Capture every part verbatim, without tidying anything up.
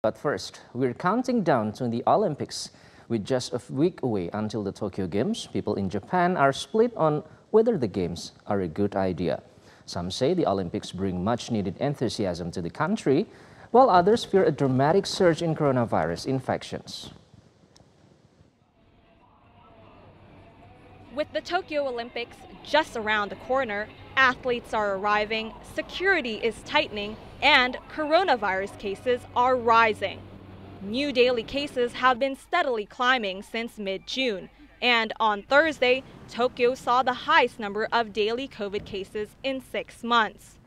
But first, we're counting down to the Olympics. With just a week away until the Tokyo Games, people in Japan are split on whether the Games are a good idea. Some say the Olympics bring much-needed enthusiasm to the country, while others fear a dramatic surge in coronavirus infections. With the Tokyo Olympics just around the corner, athletes are arriving, security is tightening, and coronavirus cases are rising. New daily cases have been steadily climbing since mid-June, and on Thursday, Tokyo saw the highest number of daily COVID cases in six months.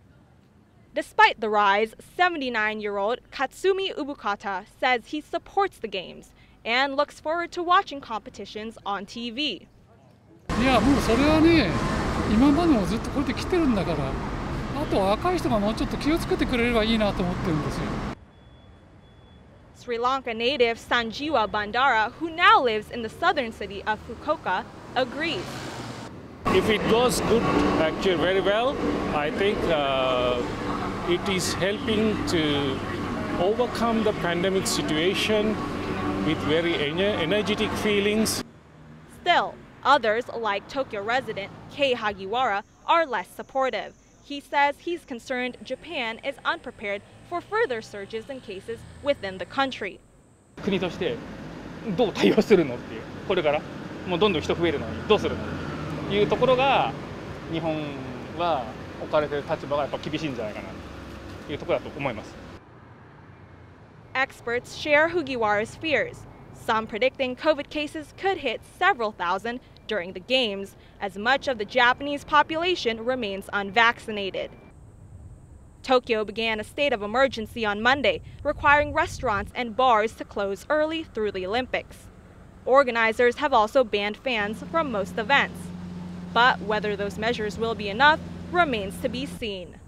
Despite the rise, seventy-nine-year-old Katsumi Ubukata says he supports the Games and looks forward to watching competitions on T V. Sri Lanka native Sanjiwa Bandara, who now lives in the southern city of Fukuoka, agrees. If it goes good, actually very well, I think uh, it is helping to overcome the pandemic situation with very ener energetic feelings. Still, others, like Tokyo resident Kei Hagiwara, are less supportive. He says he's concerned Japan is unprepared for further surges in cases within the country. Experts share Hagiwara's fears, some predicting COVID cases could hit several thousand during the Games, as much of the Japanese population remains unvaccinated. Tokyo began a state of emergency on Monday, requiring restaurants and bars to close early through the Olympics. Organizers have also banned fans from most events. But whether those measures will be enough remains to be seen.